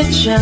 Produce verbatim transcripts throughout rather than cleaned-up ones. kitchen.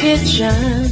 Kitchen.